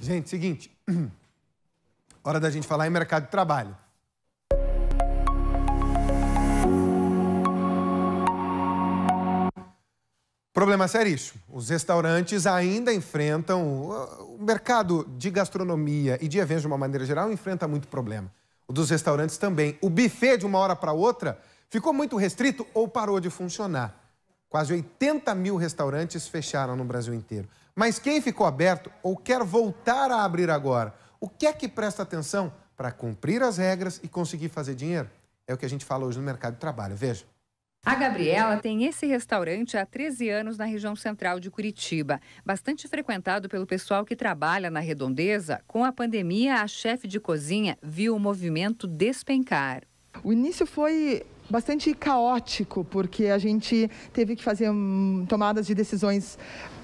Gente, seguinte. Hora da gente falar em mercado de trabalho. Problema seríssimo. Os restaurantes ainda enfrentam... O mercado de gastronomia e de eventos, de uma maneira geral, enfrenta muito problema. O dos restaurantes também. O buffet, de uma hora para outra, ficou muito restrito ou parou de funcionar. Quase 80 mil restaurantes fecharam no Brasil inteiro. Mas quem ficou aberto ou quer voltar a abrir agora, o que é que presta atenção para cumprir as regras e conseguir fazer dinheiro? É o que a gente fala hoje no mercado de trabalho. Veja. A Gabriela tem esse restaurante há 13 anos na região central de Curitiba, bastante frequentado pelo pessoal que trabalha na redondeza. Com a pandemia, a chefe de cozinha viu o movimento despencar. O início foi bastante caótico, porque a gente teve que fazer tomadas de decisões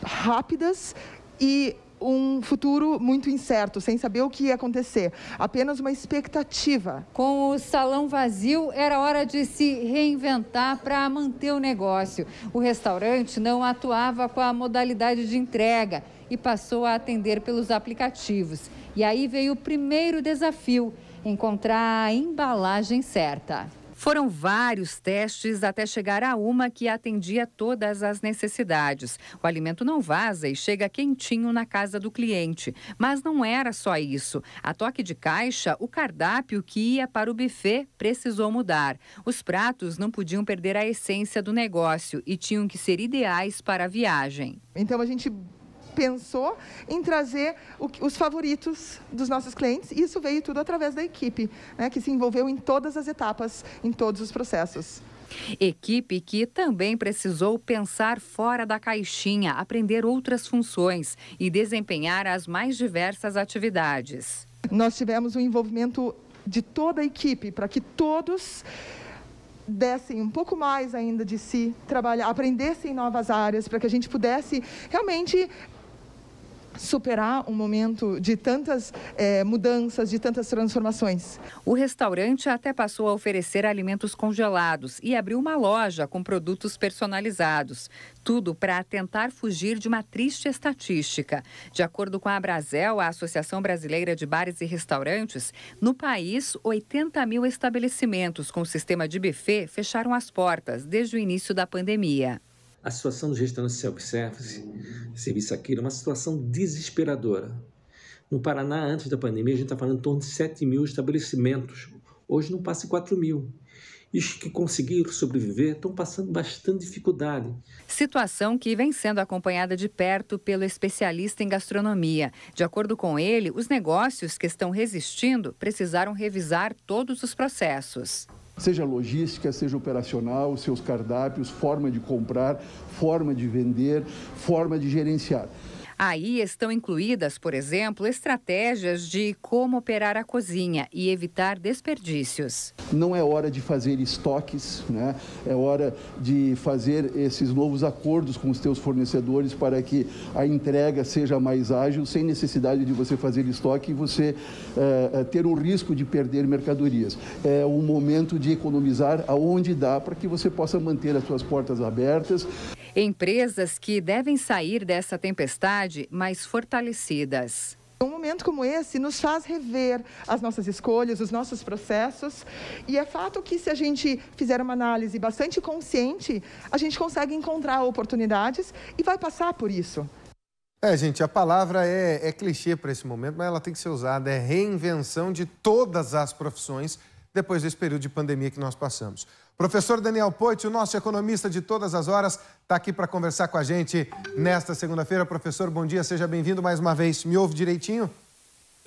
rápidas e um futuro muito incerto, sem saber o que ia acontecer. Apenas uma expectativa. Com o salão vazio, era hora de se reinventar para manter o negócio. O restaurante não atuava com a modalidade de entrega e passou a atender pelos aplicativos. E aí veio o primeiro desafio, encontrar a embalagem certa. Foram vários testes até chegar a uma que atendia todas as necessidades. O alimento não vaza e chega quentinho na casa do cliente. Mas não era só isso. A toque de caixa, o cardápio que ia para o buffet precisou mudar. Os pratos não podiam perder a essência do negócio e tinham que ser ideais para a viagem. Então a gente pensou em trazer os favoritos dos nossos clientes, e isso veio tudo através da equipe, né, que se envolveu em todas as etapas, em todos os processos. Equipe que também precisou pensar fora da caixinha, aprender outras funções e desempenhar as mais diversas atividades. Nós tivemos um envolvimento de toda a equipe para que todos dessem um pouco mais ainda de si, trabalhar, aprendessem novas áreas, para que a gente pudesse realmente superar um momento de tantas mudanças, de tantas transformações. O restaurante até passou a oferecer alimentos congelados e abriu uma loja com produtos personalizados. Tudo para tentar fugir de uma triste estatística. De acordo com a Abrasel, a Associação Brasileira de Bares e Restaurantes, no país, 80 mil estabelecimentos com sistema de buffet fecharam as portas desde o início da pandemia. A situação dos restaurantes self-service, serviço aqui, é uma situação desesperadora. No Paraná, antes da pandemia, a gente está falando em torno de 7 mil estabelecimentos. Hoje não passa de 4 mil. E os que conseguiram sobreviver estão passando bastante dificuldade. Situação que vem sendo acompanhada de perto pelo especialista em gastronomia. De acordo com ele, os negócios que estão resistindo precisaram revisar todos os processos. Seja logística, seja operacional, seus cardápios, forma de comprar, forma de vender, forma de gerenciar. Aí estão incluídas, por exemplo, estratégias de como operar a cozinha e evitar desperdícios. Não é hora de fazer estoques, né? É hora de fazer esses novos acordos com os teus fornecedores para que a entrega seja mais ágil, sem necessidade de você fazer estoque e você ter o risco de perder mercadorias. É o momento de economizar aonde dá para que você possa manter as suas portas abertas. Empresas que devem sair dessa tempestade mais fortalecidas. Um momento como esse nos faz rever as nossas escolhas, os nossos processos. E é fato que, se a gente fizer uma análise bastante consciente, a gente consegue encontrar oportunidades e vai passar por isso. É, gente, a palavra é clichê para esse momento, mas ela tem que ser usada. É reinvenção de todas as profissões depois desse período de pandemia que nós passamos. Professor Daniel Poit, o nosso economista de todas as horas, está aqui para conversar com a gente nesta segunda-feira. Professor, bom dia, seja bem-vindo mais uma vez. Me ouve direitinho?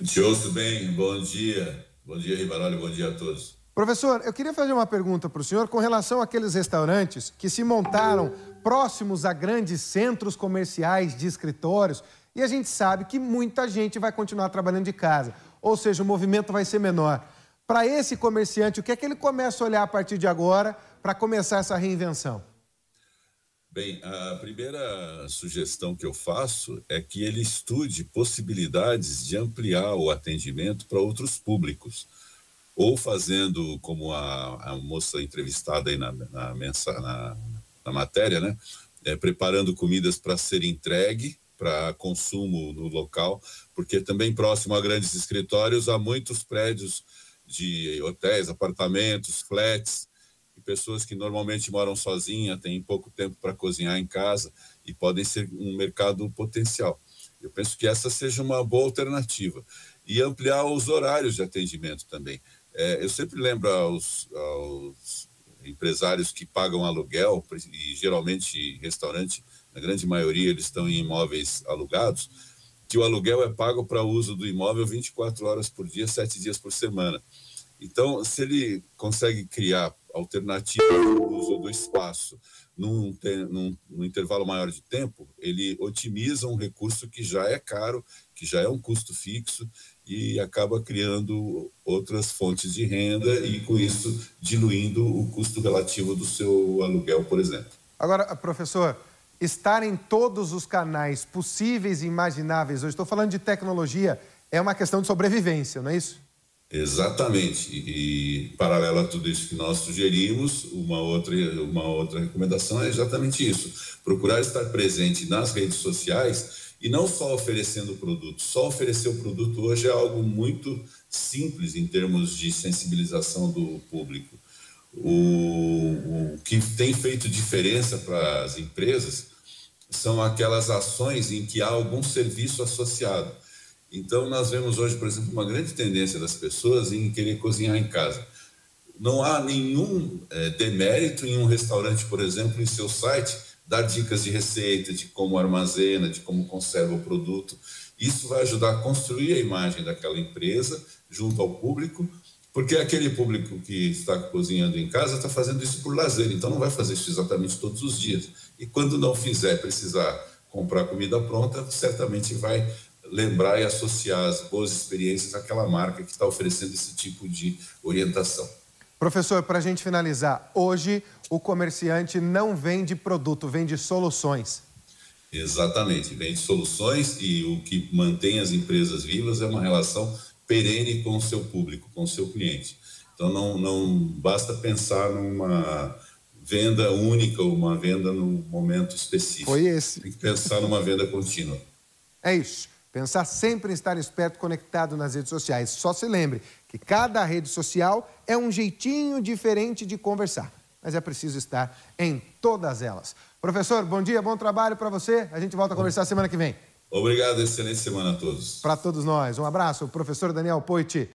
Te ouço bem, bom dia. Bom dia, Ribaldo, bom dia a todos. Professor, eu queria fazer uma pergunta para o senhor com relação àqueles restaurantes que se montaram próximos a grandes centros comerciais de escritórios, e a gente sabe que muita gente vai continuar trabalhando de casa, ou seja, o movimento vai ser menor. Para esse comerciante, o que é que ele começa a olhar a partir de agora para começar essa reinvenção? Bem, a primeira sugestão que eu faço é que ele estude possibilidades de ampliar o atendimento para outros públicos, ou fazendo, como a moça entrevistada aí na matéria, né? Preparando comidas para ser entregue para consumo no local, porque também próximo a grandes escritórios há muitos prédios de hotéis, apartamentos, flats, e pessoas que normalmente moram sozinhas, têm pouco tempo para cozinhar em casa e podem ser um mercado potencial. Eu penso que essa seja uma boa alternativa. E ampliar os horários de atendimento também. Eu sempre lembro aos empresários que pagam aluguel, e geralmente restaurante, na grande maioria eles estão em imóveis alugados, que o aluguel é pago para uso do imóvel 24 horas por dia, 7 dias por semana. Então, se ele consegue criar alternativas ao uso do espaço num intervalo maior de tempo, ele otimiza um recurso que já é caro, que já é um custo fixo, e acaba criando outras fontes de renda e, com isso, diluindo o custo relativo do seu aluguel, por exemplo. Agora, professor, estar em todos os canais possíveis e imagináveis, eu estou falando de tecnologia, é uma questão de sobrevivência, não é isso? Exatamente. E paralelo a tudo isso que nós sugerimos, uma outra recomendação é exatamente isso. Procurar estar presente nas redes sociais e não só oferecendo produto. Só oferecer o produto hoje é algo muito simples em termos de sensibilização do público. O que tem feito diferença para as empresas são aquelas ações em que há algum serviço associado. Então, nós vemos hoje, por exemplo, uma grande tendência das pessoas em querer cozinhar em casa. Não há nenhum demérito em um restaurante, por exemplo, em seu site, dar dicas de receita, de como armazena, de como conserva o produto. Isso vai ajudar a construir a imagem daquela empresa junto ao público, porque aquele público que está cozinhando em casa está fazendo isso por lazer, então não vai fazer isso exatamente todos os dias. E quando não fizer, precisar comprar comida pronta, certamente vai lembrar e associar as boas experiências àquela marca que está oferecendo esse tipo de orientação. Professor, para a gente finalizar, hoje o comerciante não vende produto, vende soluções. Exatamente, vende soluções, e o que mantém as empresas vivas é uma relação perene com o seu público, com o seu cliente. Então, não basta pensar numa venda única, uma venda num momento específico. Foi esse. Tem que pensar numa venda contínua. É isso. Pensar sempre em estar esperto, conectado nas redes sociais. Só se lembre que cada rede social é um jeitinho diferente de conversar, mas é preciso estar em todas elas. Professor, bom dia, bom trabalho para você. A gente volta a conversar semana que vem. Obrigado, excelente semana a todos. Para todos nós, um abraço, professor Daniel Poit.